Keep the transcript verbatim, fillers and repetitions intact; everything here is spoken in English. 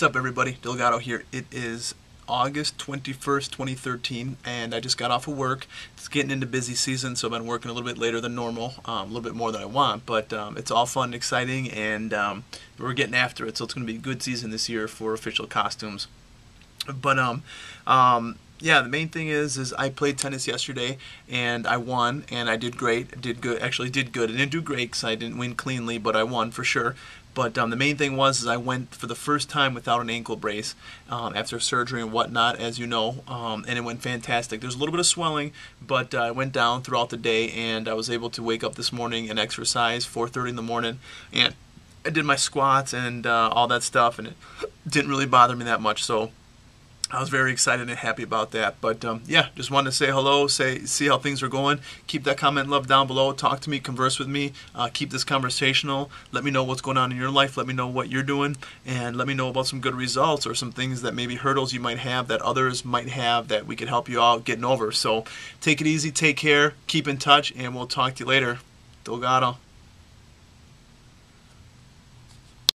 What's up, everybody? Delgado here. It is August twenty-first, twenty thirteen, and I just got off of work. It's getting into busy season, so I've been working a little bit later than normal, um, a little bit more than I want, but um, it's all fun and exciting, and um, we're getting after it, so it's going to be a good season this year for official costumes. But, um, um, yeah, the main thing is, is I played tennis yesterday, and I won, and I did great, did good, actually did good. I didn't do great because I didn't win cleanly, but I won for sure. But um, the main thing was is I went for the first time without an ankle brace um, after surgery and whatnot, as you know, um, and it went fantastic. There's a little bit of swelling, but uh, I went down throughout the day, and I was able to wake up this morning and exercise four thirty in the morning, and I did my squats and uh, all that stuff, and it didn't really bother me that much, so I was very excited and happy about that. But um, yeah, just wanted to say hello, say see how things are going. Keep that comment love down below. Talk to me, converse with me. Uh, keep this conversational. Let me know what's going on in your life. Let me know what you're doing, and let me know about some good results or some things that maybe hurdles you might have that others might have that we could help you out getting over. So take it easy, take care, keep in touch, and we'll talk to you later. Delgado.